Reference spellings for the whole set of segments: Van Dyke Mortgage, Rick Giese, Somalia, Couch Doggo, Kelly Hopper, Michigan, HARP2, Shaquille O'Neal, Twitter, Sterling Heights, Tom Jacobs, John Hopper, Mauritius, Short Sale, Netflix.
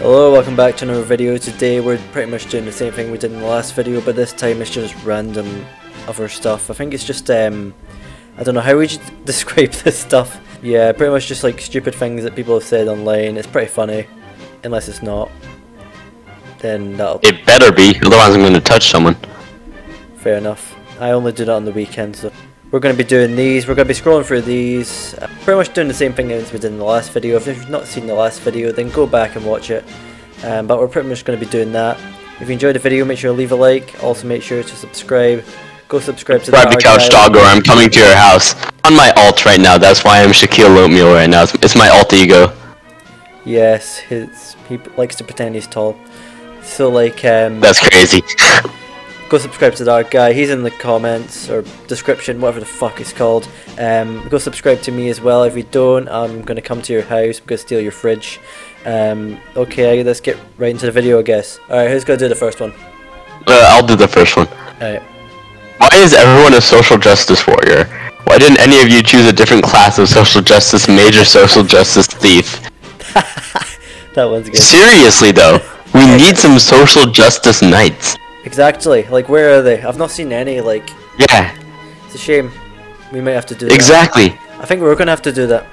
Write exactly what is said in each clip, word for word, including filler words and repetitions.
Hello, welcome back to another video. Today we're pretty much doing the same thing we did in the last video, but this time it's just random other stuff. I think it's just, um, I don't know, how would you describe this stuff? Yeah, pretty much just like stupid things that people have said online. It's pretty funny, unless it's not. Then that'll... It better be, otherwise I'm going to touch someone. Fair enough. I only do that on the weekends, so we're going to be doing these, we're going to be scrolling through these, uh, pretty much doing the same thing as we did in the last video. If you've not seen the last video, then go back and watch it, um, but we're pretty much going to be doing that. If you enjoyed the video, make sure to leave a like, also make sure to subscribe, go subscribe to the Private Couch Dog, or I'm coming to your house. On my alt right now, that's why I'm Shaquille O'Neal right now, it's my alter ego. Yes, his, he likes to pretend he's tall, so like, um... That's crazy. Go subscribe to that guy, he's in the comments, or description, whatever the fuck it's called. Um, go subscribe to me as well. If you don't, I'm going to come to your house, I'm going to steal your fridge. Um, okay, let's get right into the video, I guess. Alright, who's going to do the first one? Uh, I'll do the first one. Alright. Why is everyone a social justice warrior? Why didn't any of you choose a different class of social justice major social justice thief? That one's good. Seriously though, we need some social justice knights. Exactly, like where are they? I've not seen any, like... Yeah. It's a shame. We might have to do that. Exactly. I think we're gonna have to do that.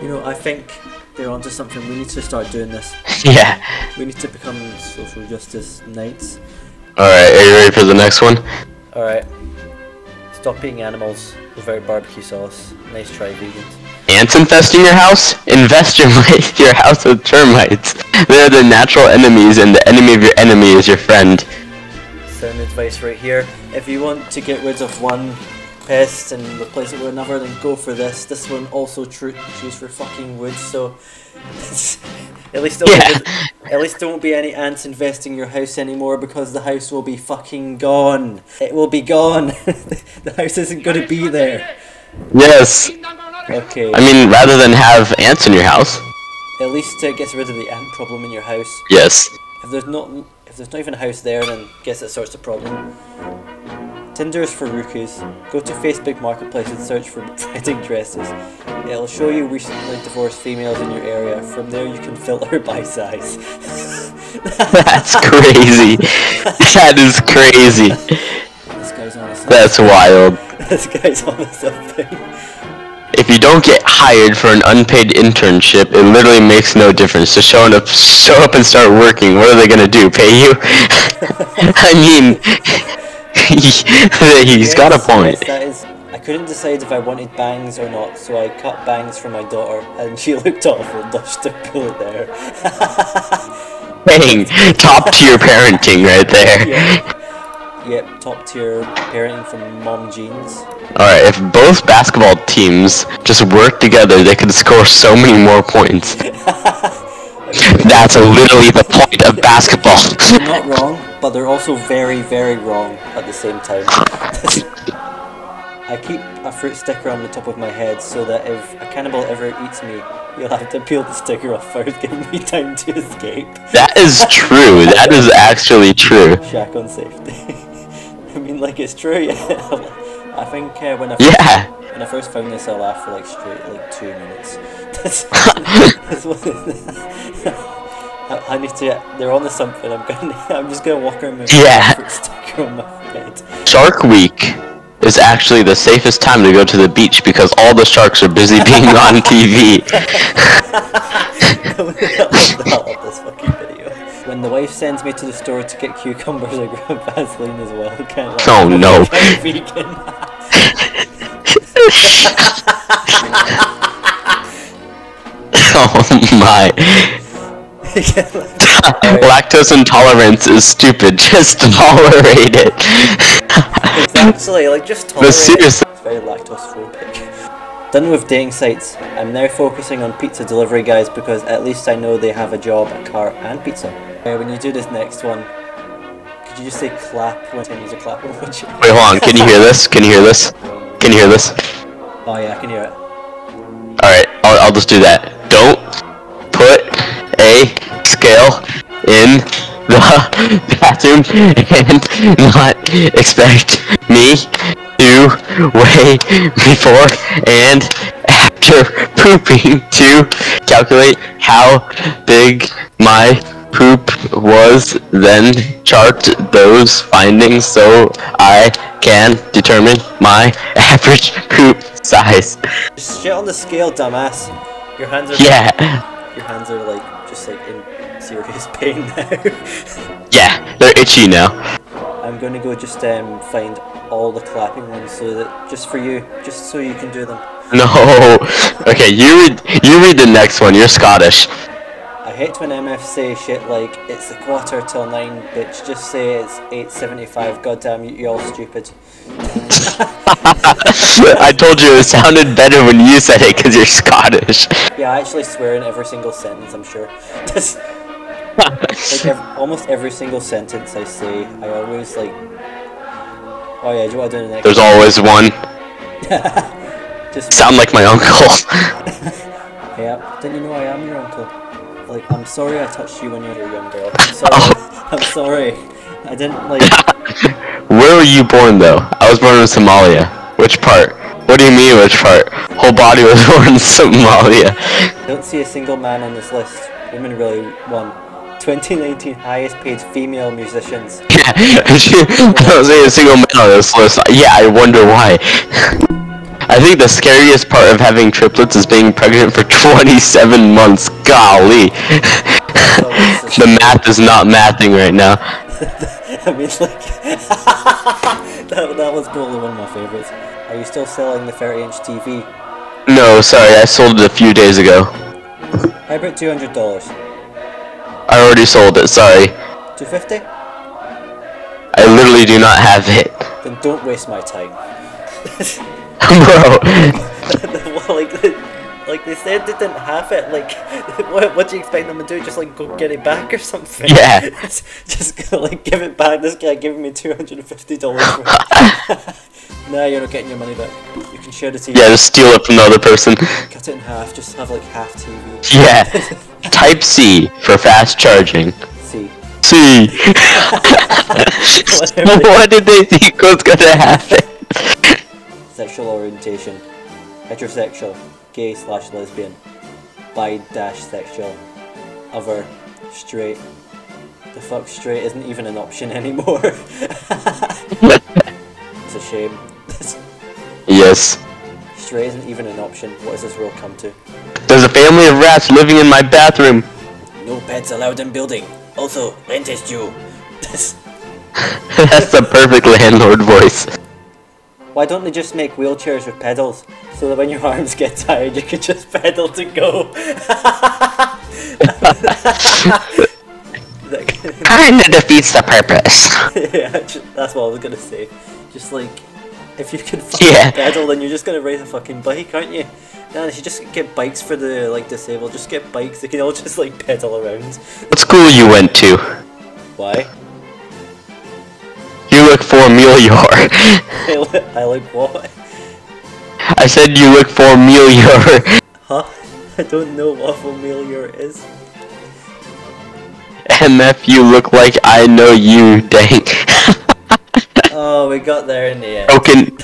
You know, I think they're onto something. We need to start doing this. Yeah. We need to become social justice knights. Alright, are you ready for the next one? Alright. Stop eating animals without barbecue sauce. Nice try, vegans. Ants infesting your house? Invest your, your house with termites. They're the natural enemies and the enemy of your enemy is your friend. Sound advice right here. If you want to get rid of one pest and replace it with another, then go for this. This one also true choose for fucking wood, so at least yeah. At least there won't be any ants investing your house anymore because the house will be fucking gone. It will be gone. The house isn't gonna be there. Yes. Okay. I mean, rather than have ants in your house. At least it gets rid of the ant problem in your house. Yes. If there's not if there's not even a house there, then I guess it sorts the problem. Tinder is for rookies. Go to Facebook Marketplace and search for wedding dresses. It'll show you recently divorced females in your area. From there you can filter by size. That's crazy. That is crazy. This guy's on a That's wild. This guy's on a something. If you don't get hired for an unpaid internship, it literally makes no difference. Just show up, show up and start working. What are they gonna do? Pay you? I mean, he, he's yes, got a point. Yes, that is. I couldn't decide if I wanted bangs or not, so I cut bangs for my daughter, and she looked awful. Dodged a bullet there. Bang! Top tier parenting right there. Yeah. Yep, top tier parenting from mom jeans. Alright, if both basketball teams just work together, they could score so many more points. That's literally the point of basketball. Not wrong, but they're also very, very wrong at the same time. I keep a fruit sticker on the top of my head so that if a cannibal ever eats me, you'll have to peel the sticker off first, giving me time to escape. That is true, that is actually true. Shaq on safety. I mean, like, it's true, yeah. I think uh, when, I yeah. first, when I first found this, I laughed for, like, straight, like, two minutes. That's, that's what I, I need to... They're onto something. I'm gonna... I'm just gonna walk around with yeah. a sticker on my head. Shark Week is actually the safest time to go to the beach because all the sharks are busy being on T V. I love this fucking video. When the wife sends me to the store to get cucumbers, I grab Vaseline as well. Can't lie. Oh no! I'm vegan. Oh my! Lactose intolerance is stupid. Just tolerate it. Exactly. Like just tolerate. But seriously, it. It's very lactose phobic. Done with dating sites. I'm now focusing on pizza delivery guys because at least I know they have a job, a car, and pizza. Uh, when you do this next one, could you just say clap when I need to clap? Or would you? Wait, hold on. Can you hear this? Can you hear this? Can you hear this? Oh yeah, I can hear it. All right, I'll I'll just do that. Don't put a scale in the bathroom and not expect me to weigh before and after. to pooping to calculate how big my poop was, then chart those findings so I can determine my average poop size. Just shit on the scale, dumbass. Your hands are yeah. Like, your hands are like just like in serious pain now. Yeah, they're itchy now. I'm gonna go just um find all the clapping ones so that just for you, just so you can do them. No. Okay, you read. You read the next one. You're Scottish. I hate when M F say shit like, it's a quarter till nine, bitch, just say it's eight seventy-five, goddamn you, you all stupid. I told you it sounded better when you said it because you're Scottish. Yeah, I actually swear in every single sentence, I'm sure. Like, ev almost every single sentence I say, I always like... Oh yeah, do you want to do the next There's one? Always one. Just sound like my uncle. Yeah, didn't you know I am your uncle? Like, I'm sorry I touched you when you were a young girl. I'm sorry. Oh. I'm sorry. I didn't, like... Where were you born, though? I was born in Somalia. Which part? What do you mean, which part? Whole body was born in Somalia. I don't see a single man on this list. Women really won. twenty nineteen highest paid female musicians. Yeah, I don't see a single man on this list. Yeah, I wonder why. I think the scariest part of having triplets is being pregnant for twenty-seven months. Golly. The math is not mathing right now. I mean, like, that, that was probably one of my favorites. Are you still selling the thirty inch T V? No, sorry, I sold it a few days ago. How about two hundred dollars? I already sold it, sorry. two hundred fifty dollars? I literally do not have it. Then don't waste my time. Bro. Well, like, like they said they didn't have it, like, what, what do you expect them to do, just like go get it back or something? Yeah. Just like give it back, this guy giving me two hundred fifty dollars for it. Nah, you're not getting your money back, you can share the T V. Yeah, just steal it from the other person. Cut it in half, just have like half T V. Yeah. Type C for fast charging. C. C. What did they think was gonna happen? Sexual orientation, heterosexual, gay slash lesbian, bi dash sexual, other, straight. The fuck, straight isn't even an option anymore. It's a shame. Yes. Straight isn't even an option. What has this world come to? There's a family of rats living in my bathroom. No pets allowed in building. Also, rent is due. That's the perfect landlord voice. Why don't they just make wheelchairs with pedals, so that when your arms get tired, you can just pedal to go? Kinda defeats the purpose. Yeah, that's what I was gonna say. Just like, if you can fucking yeah. pedal, then you're just gonna ride a fucking bike, aren't you? Nah, you should just get bikes for the, like, disabled. Just get bikes, they can all just, like, pedal around. What school you went to? Why? You look familiar. I look, I look what? I said you look familiar. Huh? I don't know what familiar is. M F, you look like I know you, dang. Oh, we got there in the end. Broken.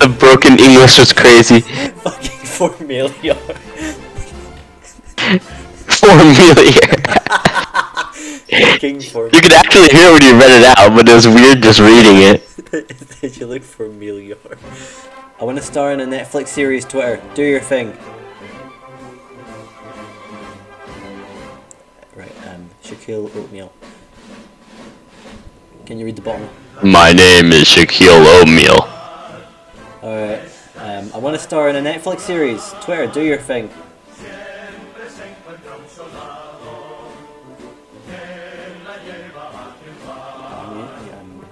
The broken English was crazy. Fucking familiar. Familiar. You could actually hear when you read it out, but it was weird just reading it. Did you look familiar? I want to star in a Netflix series, Twitter. Do your thing. Right, um, Shaquille O'Neal. Can you read the bottom? My name is Shaquille O'Neal. Alright, um, I want to star in a Netflix series, Twitter. Do your thing.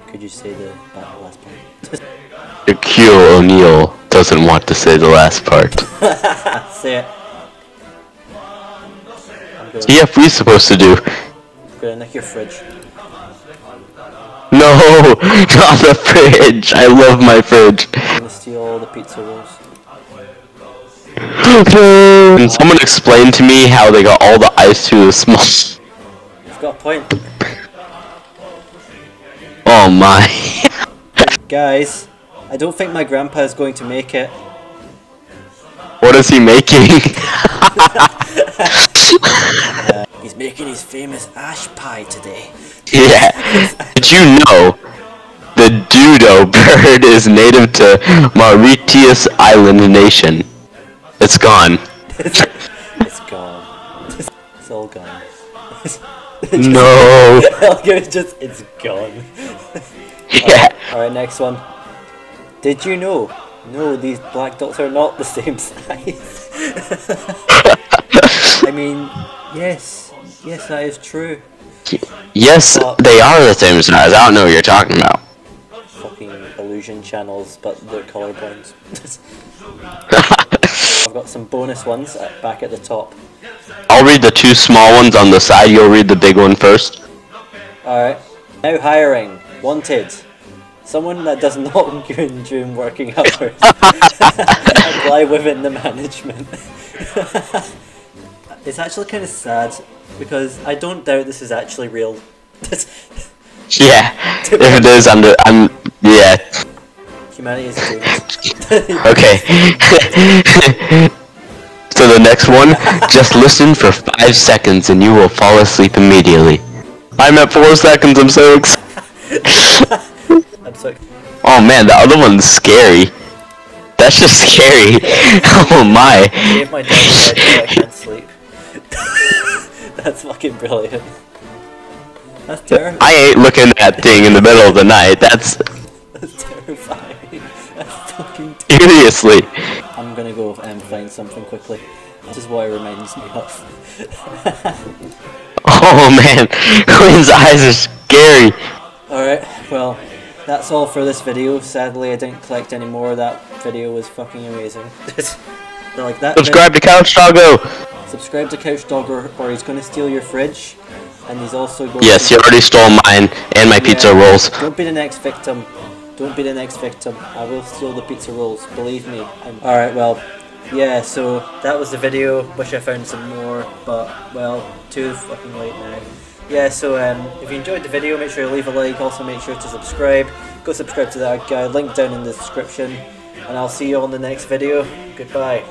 Could you say the last part? Shaquille O'Neal doesn't want to say the last part. Say it. Yeah, what are you supposed to do? I'm gonna nick your fridge. No, not the fridge. I love my fridge. I'm gonna steal all the pizza rolls. Can someone explain to me how they got all the ice through the small? You've got a point. Oh my. Guys, I don't think my grandpa is going to make it. What is he making? uh, he's making his famous ash pie today. Yeah. Did you know the dodo bird is native to Mauritius Island nation? It's gone. It's gone. It's all gone. No. It's just it's gone. Yeah. Alright, all right, next one. Did you know? No, these black dots are not the same size. I mean, yes, yes, that is true. Yes, but they are the same size. I don't know what you're talking about. Fucking illusion channels, but they're colorblind. I've got some bonus ones at, back at the top. I'll read the two small ones on the side. You'll read the big one first. All right. Now hiring. Wanted. Someone that does not include during working hours. Apply within the management. It's actually kind of sad, because I don't doubt this is actually real. Yeah, if it is, I'm, the, I'm yeah. Humanity is doomed. Okay. So the next one, just listen for five seconds and you will fall asleep immediately. I'm at four seconds, I'm so excited. I'm so oh man, the other one's scary. That's just scary. Oh my. I gave my dog a bed, so I can't sleep. That's fucking brilliant. That's terrifying. I ain't looking at that thing in the middle of the night. That's. That's terrifying. That's fucking terrifying. Seriously. I'm gonna go and find something quickly. This is what it reminds me of. Oh man, Quinn's eyes are scary. Alright, well. That's all for this video. Sadly, I didn't collect any more. That video was fucking amazing. Like that. Subscribe to Couch Doggo. Subscribe to Couch Doggo, or he's going to steal your fridge, and he's also going. Yes, to he already stole mine and my yeah, pizza rolls. Don't be the next victim. Don't be the next victim. I will steal the pizza rolls. Believe me. I'm all right. Well, yeah. So that was the video. Wish I found some more, but well, too fucking late now. Yeah, so um, if you enjoyed the video, make sure you leave a like, also make sure to subscribe, go subscribe to that guy, link down in the description, and I'll see you on the next video. Goodbye.